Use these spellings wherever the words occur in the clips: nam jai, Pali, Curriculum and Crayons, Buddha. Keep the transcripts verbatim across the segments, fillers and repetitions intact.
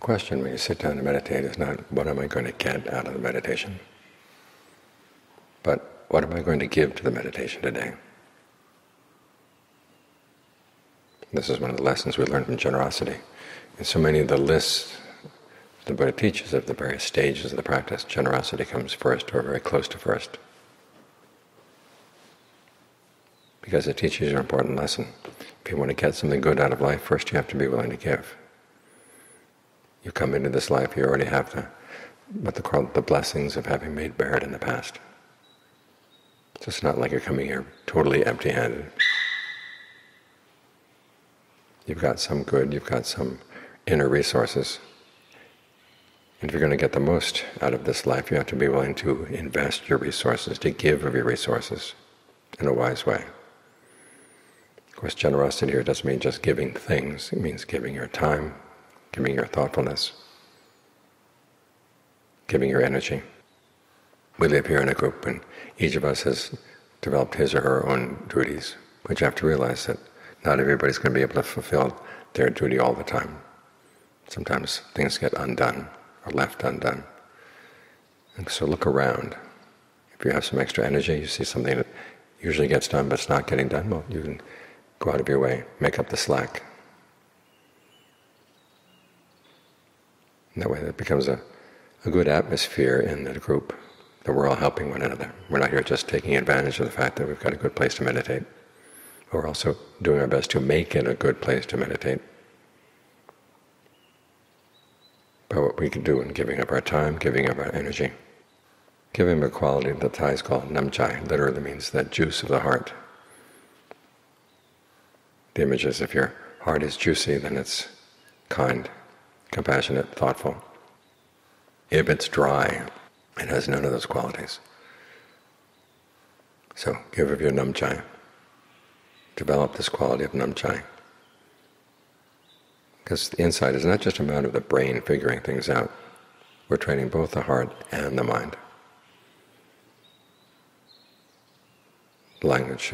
The question when you sit down to meditate is not, what am I going to get out of the meditation? But what am I going to give to the meditation today? This is one of the lessons we learned from generosity. In so many of the lists the Buddha teaches of the various stages of the practice, generosity comes first, or very close to first, because it teaches you an important lesson. If you want to get something good out of life, first you have to be willing to give. You come into this life, you already have the, what they call the blessings of having made merit in the past. So it's not like you're coming here totally empty-handed. You've got some good, you've got some inner resources. And if you're going to get the most out of this life, you have to be willing to invest your resources, to give of your resources in a wise way. Of course, generosity here doesn't mean just giving things. It means giving your time, giving your thoughtfulness, giving your energy. We live here in a group, and each of us has developed his or her own duties, but you have to realize that not everybody's going to be able to fulfill their duty all the time. Sometimes things get undone or left undone. And so look around. If you have some extra energy, you see something that usually gets done but it's not getting done, well, you can go out of your way, make up the slack. And that way it becomes a, a good atmosphere in the group, that we're all helping one another. We're not here just taking advantage of the fact that we've got a good place to meditate. We're also doing our best to make it a good place to meditate by what we can do in giving up our time, giving up our energy, giving up a quality that the Thais call nam jai, literally means the juice of the heart. The image is, if your heart is juicy, then it's kind, compassionate, thoughtful. If it's dry, it has none of those qualities. So give of your nam jai. Develop this quality of nam jai. Because the insight is not just a matter of the brain figuring things out. We're training both the heart and the mind. The language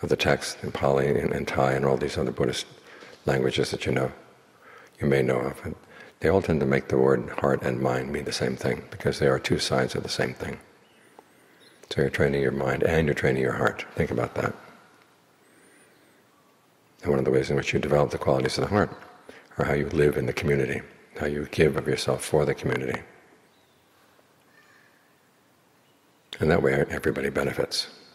of the text in Pali and Thai and all these other Buddhist languages that you know, you may know of, and they all tend to make the word heart and mind mean the same thing, because they are two sides of the same thing. So you're training your mind and you're training your heart. Think about that. And one of the ways in which you develop the qualities of the heart are how you live in the community, how you give of yourself for the community. And that way everybody benefits.